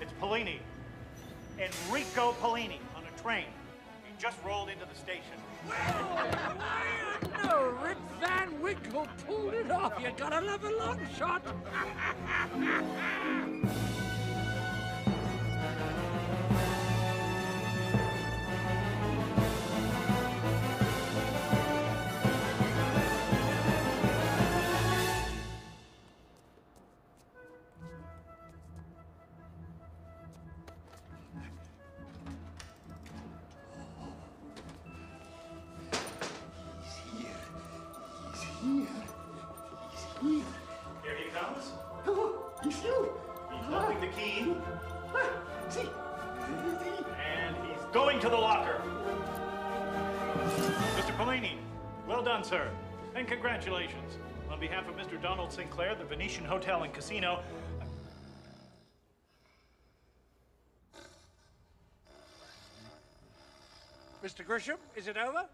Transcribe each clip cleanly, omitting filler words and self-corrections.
It's Pollini. Enrico Pollini on a train. He just rolled into the station. Well, no, Rip Van Winkle pulled it off. You gotta love a long shot. Sir, and congratulations. On behalf of Mr. Donald Sinclair, the Venetian Hotel and Casino, Mr. Grisham, is it over?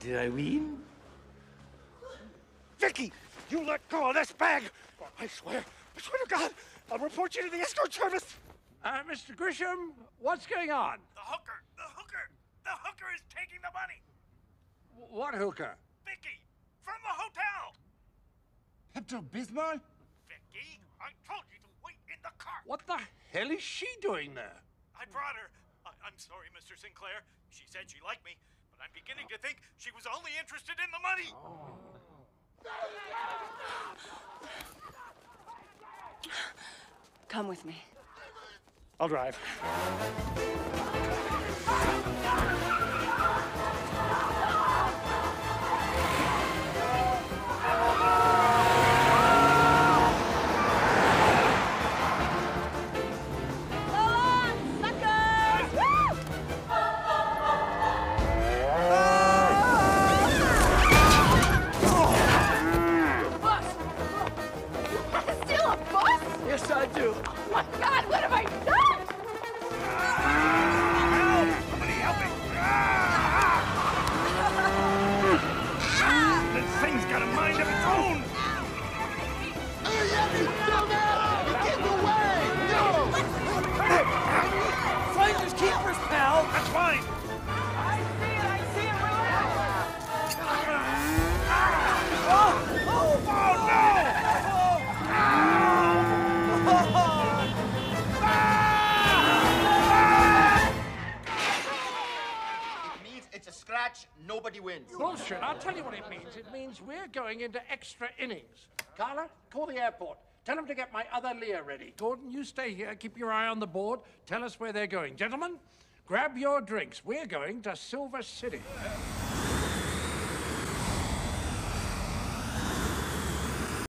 Did I win? Vicky, you let go of this bag! I swear to God, I'll report you to the escort service! Mr. Grisham, what's going on? The hooker is taking the money! What hooker? Vicky, from the hotel! Hepto-Bisman? Vicky, I told you to wait in the car! What the hell is she doing there? I brought her. I'm sorry, Mr. Sinclair. She said she liked me. I'm beginning to think she was only interested in the money. Oh. Come with me. I'll drive. Nobody wins. Bullshit. I'll tell you what it means. It means we're going into extra innings. Carla, call the airport. Tell them to get my other Lear ready. Gordon, you stay here. Keep your eye on the board. Tell us where they're going. Gentlemen, grab your drinks. We're going to Silver City.